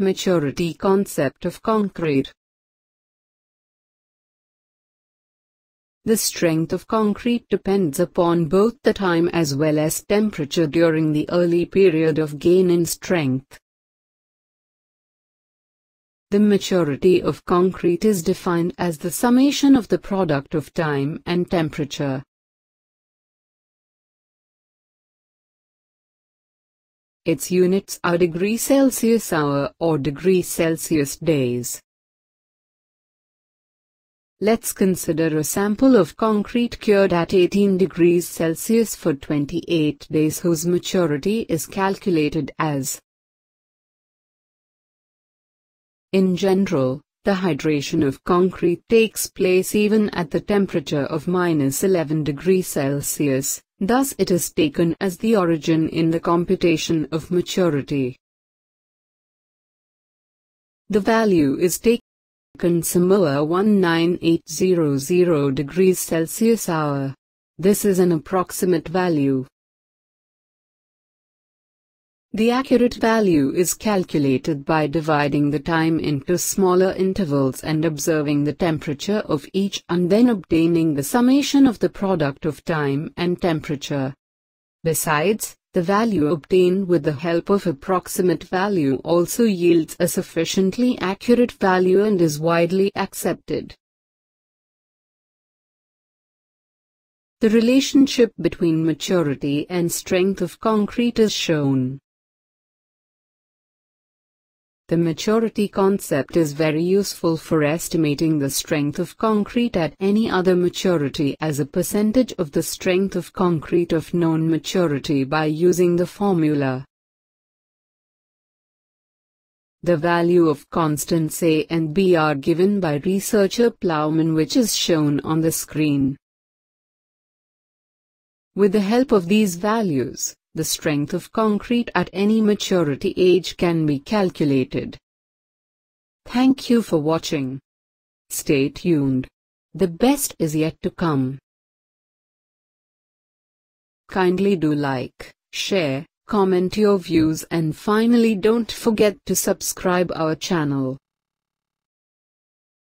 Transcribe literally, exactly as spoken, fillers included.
Maturity concept of concrete. The strength of concrete depends upon both the time as well as temperature during the early period of gain in strength. The maturity of concrete is defined as the summation of the product of time and temperature. Its units are degree Celsius hour or degree Celsius days. Let's consider a sample of concrete cured at eighteen degrees Celsius for twenty-eight days whose maturity is calculated as. In general, the hydration of concrete takes place even at the temperature of minus eleven degrees Celsius, thus it is taken as the origin in the computation of maturity. The value is taken Samoa one nine eight zero zero degrees Celsius hour. This is an approximate value. The accurate value is calculated by dividing the time into smaller intervals and observing the temperature of each and then obtaining the summation of the product of time and temperature. Besides, the value obtained with the help of approximate value also yields a sufficiently accurate value and is widely accepted. The relationship between maturity and strength of concrete is shown. The maturity concept is very useful for estimating the strength of concrete at any other maturity as a percentage of the strength of concrete of known maturity by using the formula. The value of constants A and B are given by researcher Plowman, which is shown on the screen. With the help of these values, the strength of concrete at any maturity age can be calculated. Thank you for watching. Stay tuned. The best is yet to come. Kindly do like, share, comment your views, and finally don't forget to subscribe our channel.